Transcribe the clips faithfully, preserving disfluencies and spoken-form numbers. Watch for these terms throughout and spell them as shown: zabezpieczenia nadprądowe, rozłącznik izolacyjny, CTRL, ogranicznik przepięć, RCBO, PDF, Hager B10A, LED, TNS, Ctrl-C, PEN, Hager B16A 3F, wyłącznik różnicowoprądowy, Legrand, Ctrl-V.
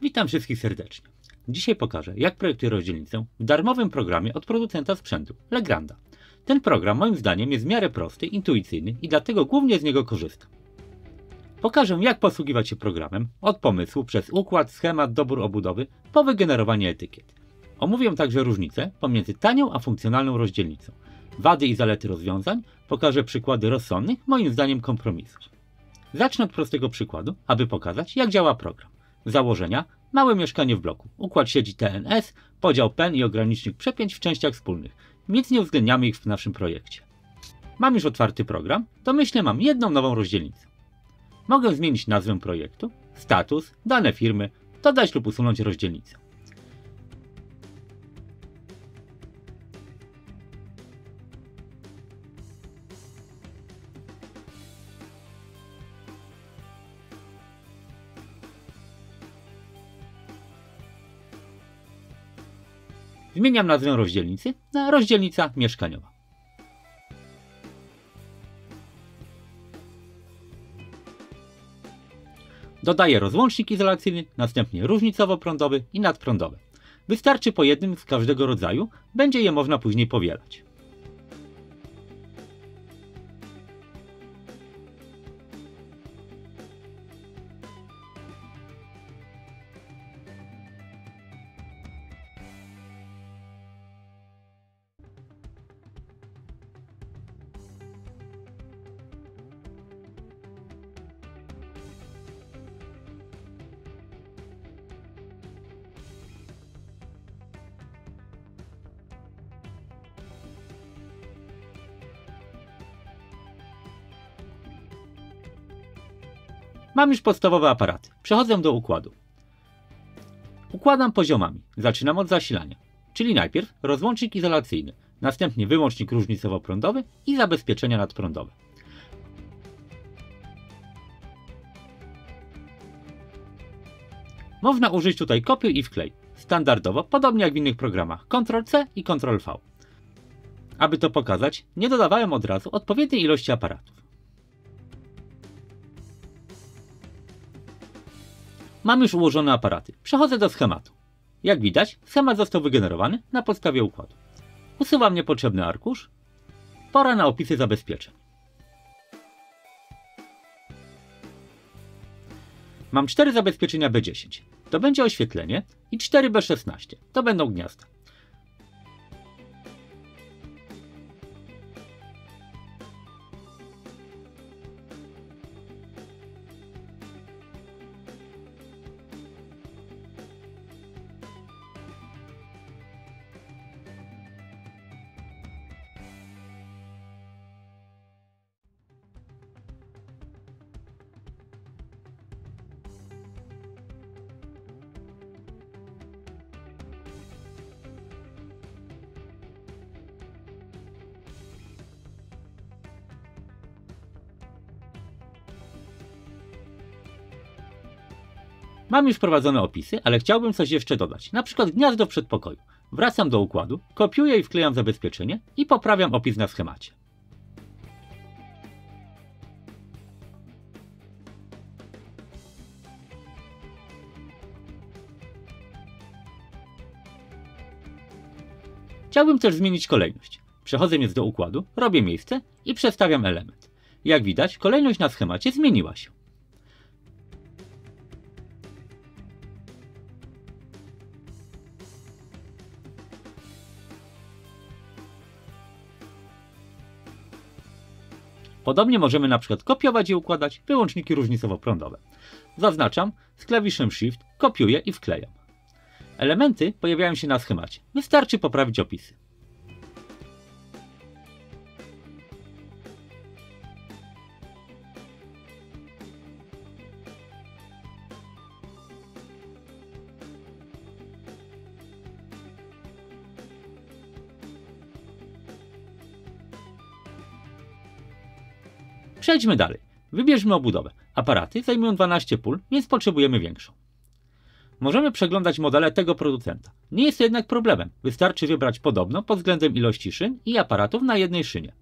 Witam wszystkich serdecznie. Dzisiaj pokażę, jak projektuję rozdzielnicę w darmowym programie od producenta sprzętu Legranda. Ten program moim zdaniem jest w miarę prosty, intuicyjny i dlatego głównie z niego korzystam. Pokażę, jak posługiwać się programem od pomysłu przez układ, schemat, dobór obudowy po wygenerowanie etykiet. Omówię także różnice pomiędzy tanią a funkcjonalną rozdzielnicą, wady i zalety rozwiązań, pokażę przykłady rozsądnych, moim zdaniem kompromisów. Zacznę od prostego przykładu, aby pokazać, jak działa program. Założenia: małe mieszkanie w bloku, układ sieci T N S, podział P E N i ogranicznik przepięć w częściach wspólnych. Nic nie uwzględniamy ich w naszym projekcie. Mam już otwarty program, domyślnie mam jedną nową rozdzielnicę. Mogę zmienić nazwę projektu, status, dane firmy, dodać lub usunąć rozdzielnicę. Zmieniam nazwę rozdzielnicy na rozdzielnica mieszkaniowa. Dodaję rozłącznik izolacyjny, następnie różnicowo-prądowy i nadprądowy. Wystarczy po jednym z każdego rodzaju, będzie je można później powielać. Mam już podstawowe aparaty. Przechodzę do układu. Układam poziomami. Zaczynam od zasilania, czyli najpierw rozłącznik izolacyjny, następnie wyłącznik różnicowo-prądowy i zabezpieczenia nadprądowe. Można użyć tutaj kopiuj i wklej. Standardowo, podobnie jak w innych programach, kontrol C i kontrol V. Aby to pokazać, nie dodawałem od razu odpowiedniej ilości aparatów. Mam już ułożone aparaty. Przechodzę do schematu. Jak widać, schemat został wygenerowany na podstawie układu. Usuwam niepotrzebny arkusz. Pora na opisy zabezpieczeń. Mam cztery zabezpieczenia B dziesięć. To będzie oświetlenie i cztery B szesnaście. To będą gniazda. Mam już wprowadzone opisy, ale chciałbym coś jeszcze dodać, na przykład gniazdo w przedpokoju. Wracam do układu, kopiuję i wklejam zabezpieczenie i poprawiam opis na schemacie. Chciałbym też zmienić kolejność. Przechodzę więc do układu, robię miejsce i przestawiam element. Jak widać, kolejność na schemacie zmieniła się. Podobnie możemy na przykład kopiować i układać wyłączniki różnicowo-prądowe. Zaznaczam, z klawiszem Shift kopiuję i wklejam. Elementy pojawiają się na schemacie. Wystarczy poprawić opisy. Przejdźmy dalej. Wybierzmy obudowę. Aparaty zajmują dwanaście pól, więc potrzebujemy większą. Możemy przeglądać modele tego producenta. Nie jest to jednak problemem. Wystarczy wybrać podobną pod względem ilości szyn i aparatów na jednej szynie.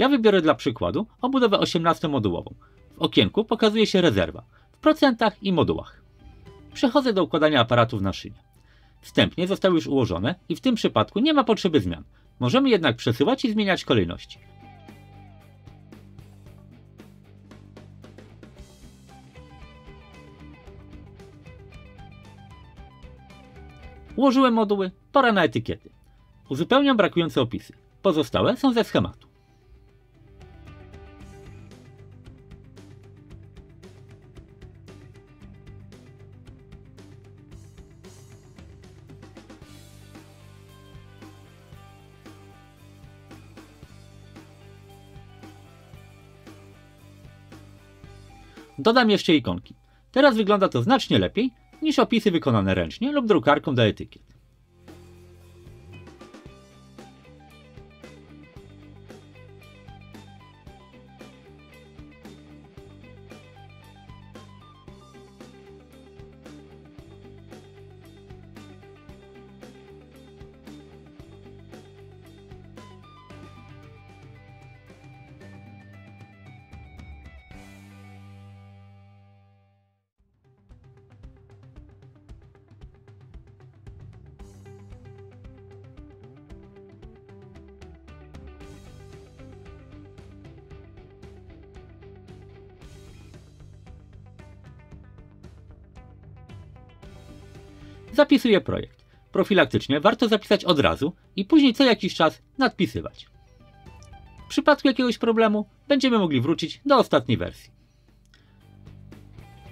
Ja wybiorę dla przykładu obudowę osiemnastomodułową. W okienku pokazuje się rezerwa w procentach i modułach. Przechodzę do układania aparatów na szynie. Wstępnie zostały już ułożone i w tym przypadku nie ma potrzeby zmian. Możemy jednak przesyłać i zmieniać kolejności. Ułożyłem moduły, pora na etykiety. Uzupełniam brakujące opisy. Pozostałe są ze schematu. Dodam jeszcze ikonki. Teraz wygląda to znacznie lepiej niż opisy wykonane ręcznie lub drukarką do etykiet. Zapisuję projekt. Profilaktycznie warto zapisać od razu i później co jakiś czas nadpisywać. W przypadku jakiegoś problemu będziemy mogli wrócić do ostatniej wersji.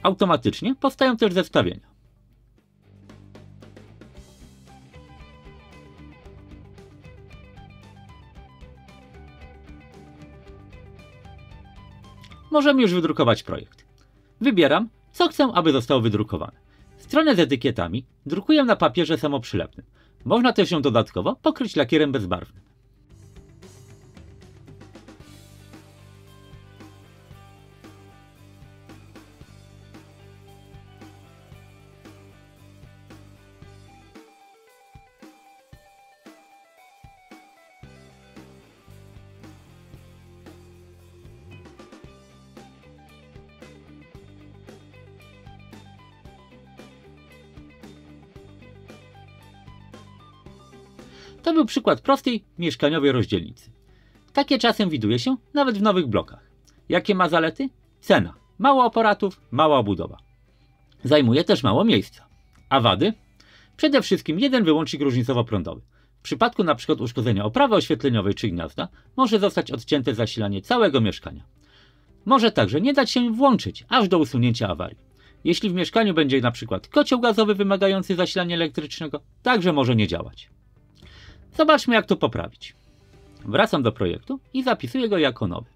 Automatycznie powstają też zestawienia. Możemy już wydrukować projekt. Wybieram, co chcę, aby zostało wydrukowane. Stronę z etykietami drukuję na papierze samoprzylepnym. Można też ją dodatkowo pokryć lakierem bezbarwnym. To był przykład prostej, mieszkaniowej rozdzielnicy. Takie czasem widuje się nawet w nowych blokach. Jakie ma zalety? Cena. Mało aparatów, mała obudowa. Zajmuje też mało miejsca. A wady? Przede wszystkim jeden wyłącznik różnicowo-prądowy. W przypadku np. uszkodzenia oprawy oświetleniowej czy gniazda może zostać odcięte zasilanie całego mieszkania. Może także nie dać się włączyć aż do usunięcia awarii. Jeśli w mieszkaniu będzie np. kocioł gazowy wymagający zasilania elektrycznego, także może nie działać. Zobaczmy, jak to poprawić. Wracam do projektu i zapisuję go jako nowy.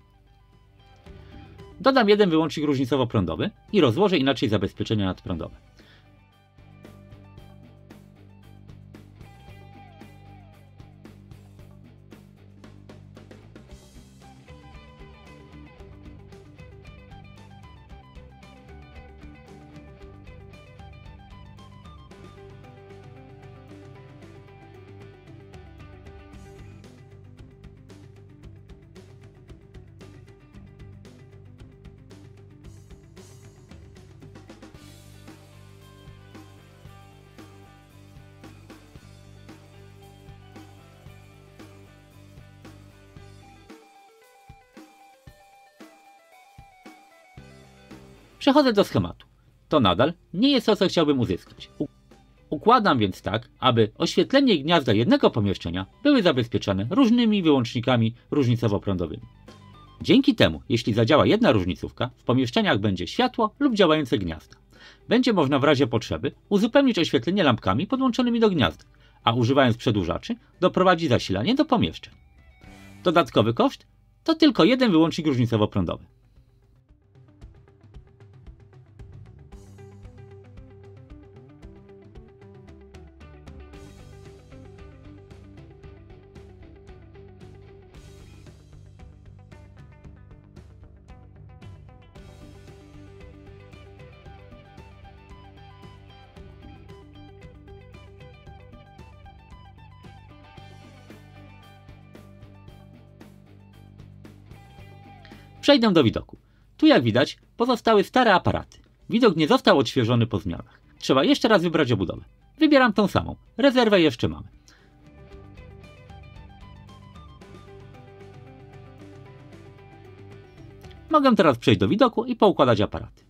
Dodam jeden wyłącznik różnicowo-prądowy i rozłożę inaczej zabezpieczenia nadprądowe. Przechodzę do schematu. To nadal nie jest to, co chciałbym uzyskać. Układam więc tak, aby oświetlenie i gniazda jednego pomieszczenia były zabezpieczane różnymi wyłącznikami różnicowo-prądowymi. Dzięki temu, jeśli zadziała jedna różnicówka, w pomieszczeniach będzie światło lub działające gniazda. Będzie można w razie potrzeby uzupełnić oświetlenie lampkami podłączonymi do gniazda, a używając przedłużaczy doprowadzi zasilanie do pomieszczeń. Dodatkowy koszt to tylko jeden wyłącznik różnicowo-prądowy. Przejdę do widoku. Tu jak widać pozostały stare aparaty. Widok nie został odświeżony po zmianach. Trzeba jeszcze raz wybrać obudowę. Wybieram tą samą. Rezerwę jeszcze mamy. Mogę teraz przejść do widoku i poukładać aparaty.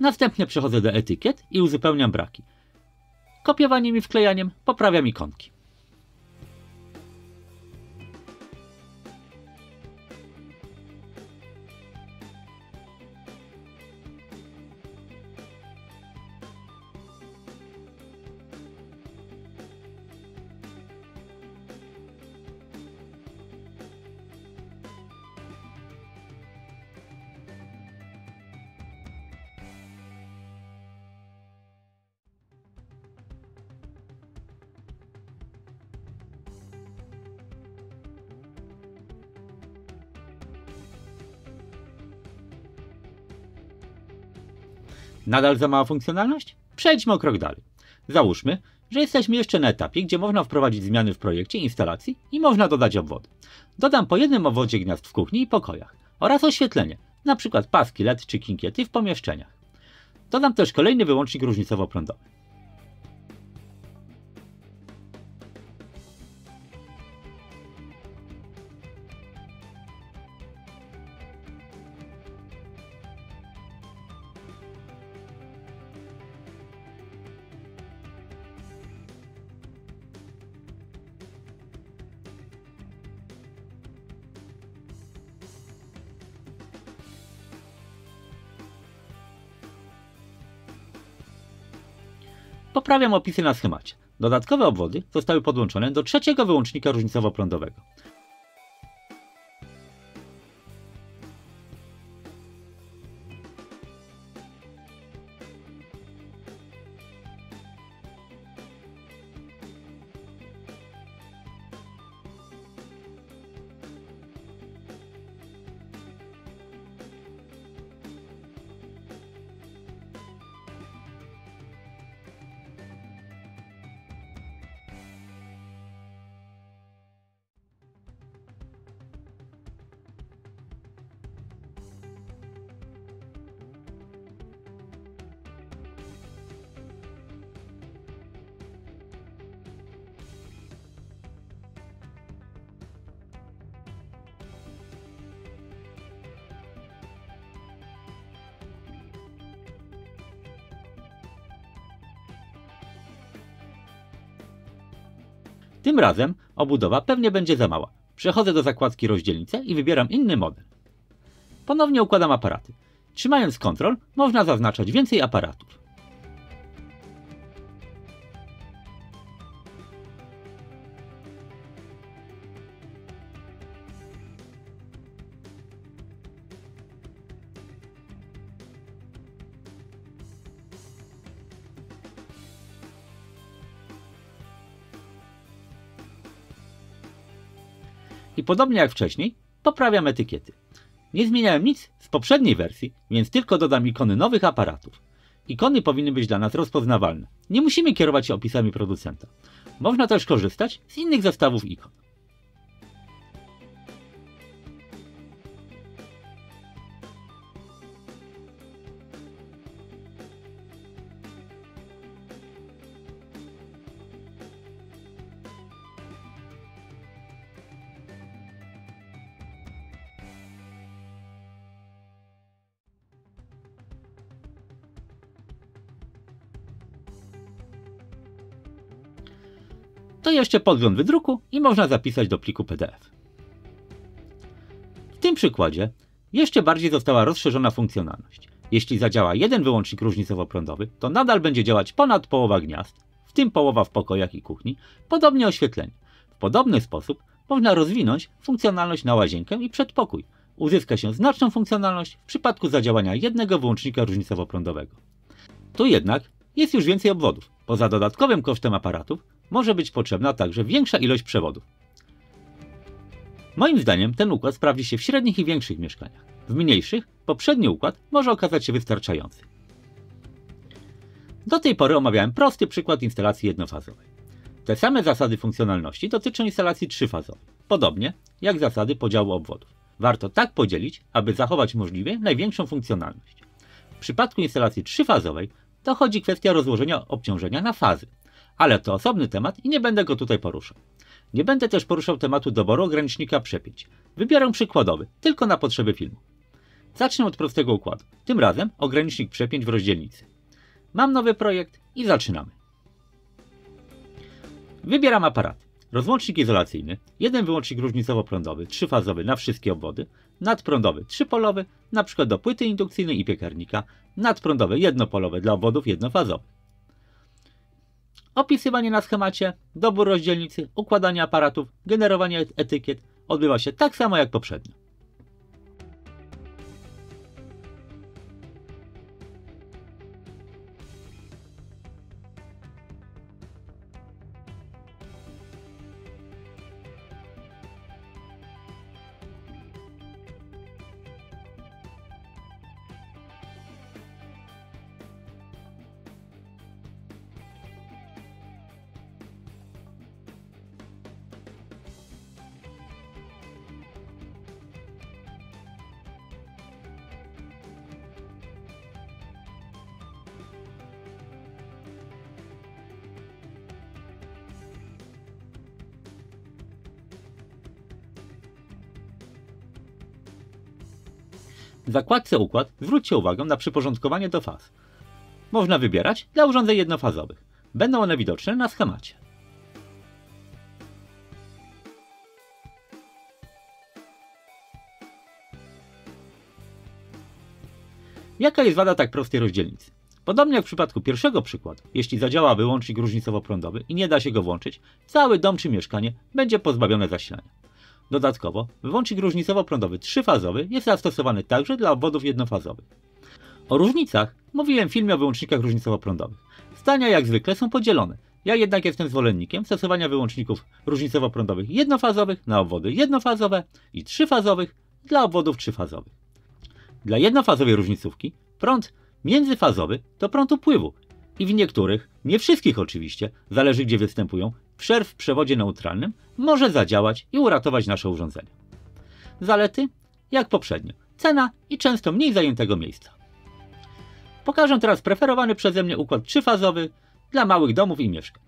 Następnie przechodzę do etykiet i uzupełniam braki. Kopiowaniem i wklejaniem poprawiam ikonki. Nadal za mała funkcjonalność? Przejdźmy o krok dalej. Załóżmy, że jesteśmy jeszcze na etapie, gdzie można wprowadzić zmiany w projekcie instalacji i można dodać obwody. Dodam po jednym obwodzie gniazd w kuchni i pokojach oraz oświetlenie, np. paski L E D czy kinkiety w pomieszczeniach. Dodam też kolejny wyłącznik różnicowo-prądowy. Poprawiam opisy na schemacie. Dodatkowe obwody zostały podłączone do trzeciego wyłącznika różnicowo-prądowego. Tym razem obudowa pewnie będzie za mała. Przechodzę do zakładki rozdzielnice i wybieram inny model. Ponownie układam aparaty. Trzymając Ctrl można zaznaczać więcej aparatów. I podobnie jak wcześniej, poprawiam etykiety. Nie zmieniałem nic z poprzedniej wersji, więc tylko dodam ikony nowych aparatów. Ikony powinny być dla nas rozpoznawalne. Nie musimy kierować się opisami producenta. Można też korzystać z innych zestawów ikon. To jeszcze podgląd wydruku i można zapisać do pliku P D F. W tym przykładzie jeszcze bardziej została rozszerzona funkcjonalność. Jeśli zadziała jeden wyłącznik różnicowo-prądowy, to nadal będzie działać ponad połowa gniazd, w tym połowa w pokojach i kuchni, podobnie oświetlenie. W podobny sposób można rozwinąć funkcjonalność na łazienkę i przedpokój. Uzyska się znaczną funkcjonalność w przypadku zadziałania jednego wyłącznika różnicowo-prądowego. Tu jednak jest już więcej obwodów. Poza dodatkowym kosztem aparatów może być potrzebna także większa ilość przewodów. Moim zdaniem ten układ sprawdzi się w średnich i większych mieszkaniach. W mniejszych poprzedni układ może okazać się wystarczający. Do tej pory omawiałem prosty przykład instalacji jednofazowej. Te same zasady funkcjonalności dotyczą instalacji trzyfazowej, podobnie jak zasady podziału obwodów. Warto tak podzielić, aby zachować możliwie największą funkcjonalność. W przypadku instalacji trzyfazowej dochodzi kwestia rozłożenia obciążenia na fazy, ale to osobny temat i nie będę go tutaj poruszał. Nie będę też poruszał tematu doboru ogranicznika przepięć. Wybiorę przykładowy, tylko na potrzeby filmu. Zacznę od prostego układu, tym razem ogranicznik przepięć w rozdzielnicy. Mam nowy projekt i zaczynamy. Wybieram aparat. Rozłącznik izolacyjny, jeden wyłącznik różnicowo-prądowy, trzyfazowy na wszystkie obwody, nadprądowy trzypolowy, np. do płyty indukcyjnej i piekarnika, nadprądowy jednopolowy dla obwodów jednofazowych. Opisywanie na schemacie, dobór rozdzielnicy, układanie aparatów, generowanie etykiet odbywa się tak samo jak poprzednio. W zakładce Układ zwróćcie uwagę na przyporządkowanie do faz. Można wybierać dla urządzeń jednofazowych. Będą one widoczne na schemacie. Jaka jest wada tak prostej rozdzielnicy? Podobnie jak w przypadku pierwszego przykładu, jeśli zadziała wyłącznik różnicowo-prądowy i nie da się go włączyć, cały dom czy mieszkanie będzie pozbawione zasilania. Dodatkowo, wyłącznik różnicowo-prądowy trzyfazowy jest zastosowany także dla obwodów jednofazowych. O różnicach mówiłem w filmie o wyłącznikach różnicowo-prądowych. Zdania jak zwykle są podzielone. Ja jednak jestem zwolennikiem stosowania wyłączników różnicowo-prądowych jednofazowych na obwody jednofazowe i trzyfazowych dla obwodów trzyfazowych. Dla jednofazowej różnicówki prąd międzyfazowy to prąd upływu i w niektórych, nie wszystkich oczywiście, zależy gdzie występują, przerw w przewodzie neutralnym może zadziałać i uratować nasze urządzenie. Zalety? Jak poprzednio, cena i często mniej zajętego miejsca. Pokażę teraz preferowany przeze mnie układ trzyfazowy dla małych domów i mieszkań.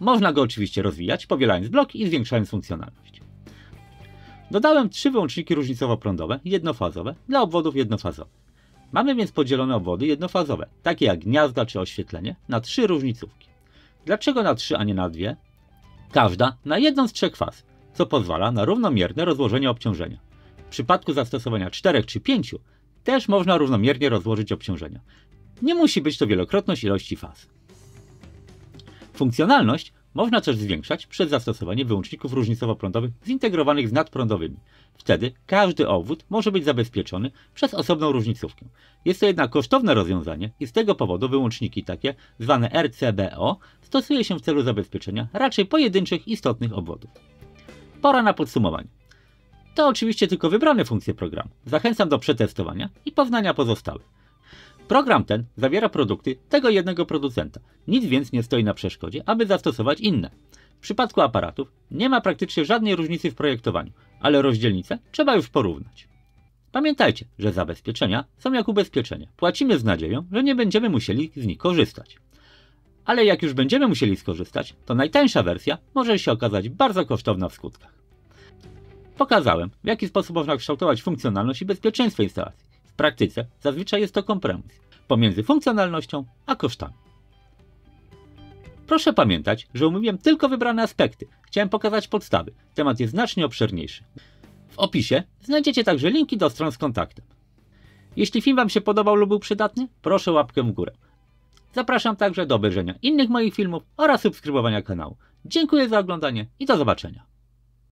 Można go oczywiście rozwijać, powielając bloki i zwiększając funkcjonalność. Dodałem trzy wyłączniki różnicowo-prądowe, jednofazowe dla obwodów jednofazowych. Mamy więc podzielone obwody jednofazowe, takie jak gniazda czy oświetlenie, na trzy różnicówki. Dlaczego na trzy, a nie na dwie? Każda na jedną z trzech faz, co pozwala na równomierne rozłożenie obciążenia. W przypadku zastosowania czterech czy pięciu też można równomiernie rozłożyć obciążenia. Nie musi być to wielokrotność ilości faz. Funkcjonalność można też zwiększać przez zastosowanie wyłączników różnicowo-prądowych zintegrowanych z nadprądowymi. Wtedy każdy obwód może być zabezpieczony przez osobną różnicówkę. Jest to jednak kosztowne rozwiązanie i z tego powodu wyłączniki takie, zwane R C B O, stosuje się w celu zabezpieczenia raczej pojedynczych istotnych obwodów. Pora na podsumowanie. To oczywiście tylko wybrane funkcje programu. Zachęcam do przetestowania i poznania pozostałych. Program ten zawiera produkty tego jednego producenta, nic więc nie stoi na przeszkodzie, aby zastosować inne. W przypadku aparatów nie ma praktycznie żadnej różnicy w projektowaniu, ale rozdzielnice trzeba już porównać. Pamiętajcie, że zabezpieczenia są jak ubezpieczenia. Płacimy z nadzieją, że nie będziemy musieli z nich korzystać. Ale jak już będziemy musieli skorzystać, to najtańsza wersja może się okazać bardzo kosztowna w skutkach. Pokazałem, w jaki sposób można kształtować funkcjonalność i bezpieczeństwo instalacji. W praktyce zazwyczaj jest to kompromis pomiędzy funkcjonalnością a kosztami. Proszę pamiętać, że omówiłem tylko wybrane aspekty. Chciałem pokazać podstawy. Temat jest znacznie obszerniejszy. W opisie znajdziecie także linki do stron z kontaktem. Jeśli film Wam się podobał lub był przydatny, proszę łapkę w górę. Zapraszam także do obejrzenia innych moich filmów oraz subskrybowania kanału. Dziękuję za oglądanie i do zobaczenia.